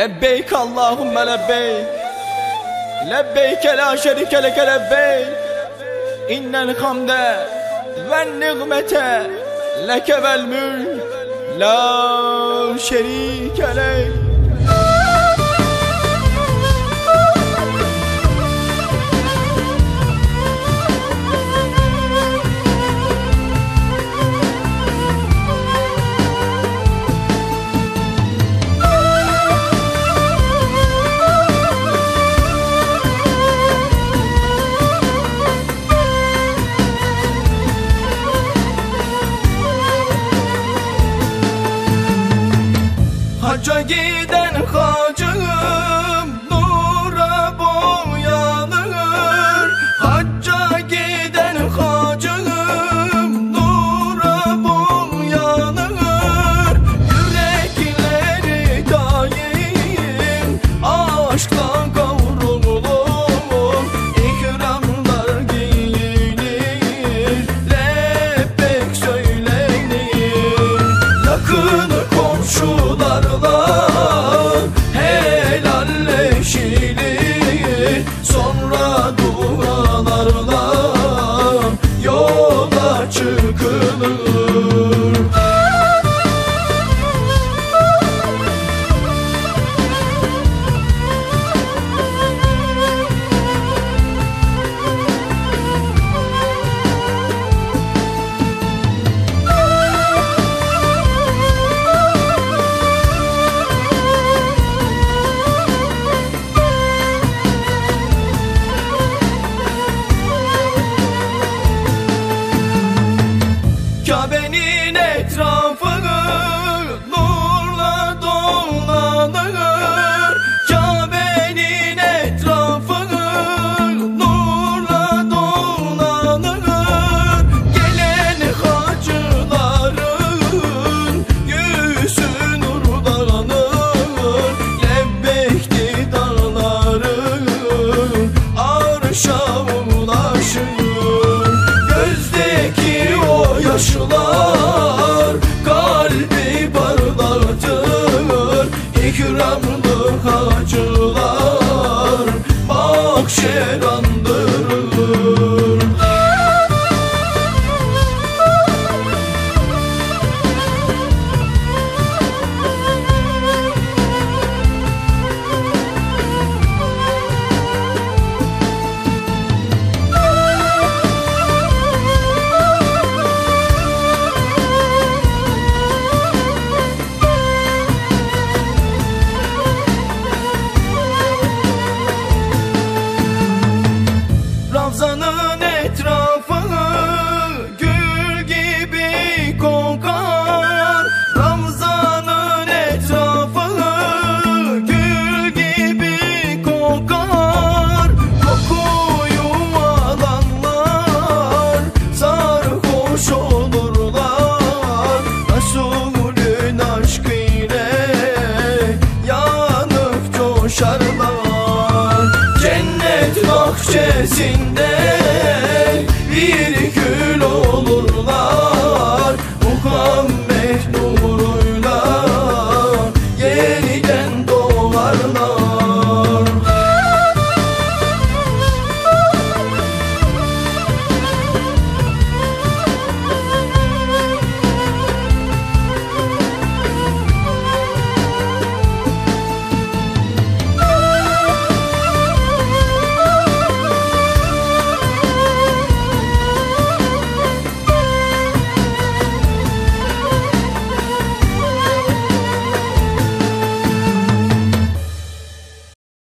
Lebbeyk Allahümme lebbeyk, lebbeyke la şerike leke lebbeyk, innel hamde ven ni'mete leke vel mülk la şerike leke. Hacca giden hacım nura boyanır, hacca giden hacım nura boyanır. Yürekleri daim aşkla kavrulur, ikramlar gelinir, lebbeyk söylenir. Yakın komşularla helalleşilir, sonra dualarla yola çıkılır. Kabe'nin etrafını nurla dolanır, Kabe'nin etrafını nurla dolanır. Gelen hacıların yüzü nurlanır, lebbeyk dağları arşa ulaşır. Gözdeki o yaşlar kalbi parlatır, ikramlı hacılar mahşer andırır. Ravzanın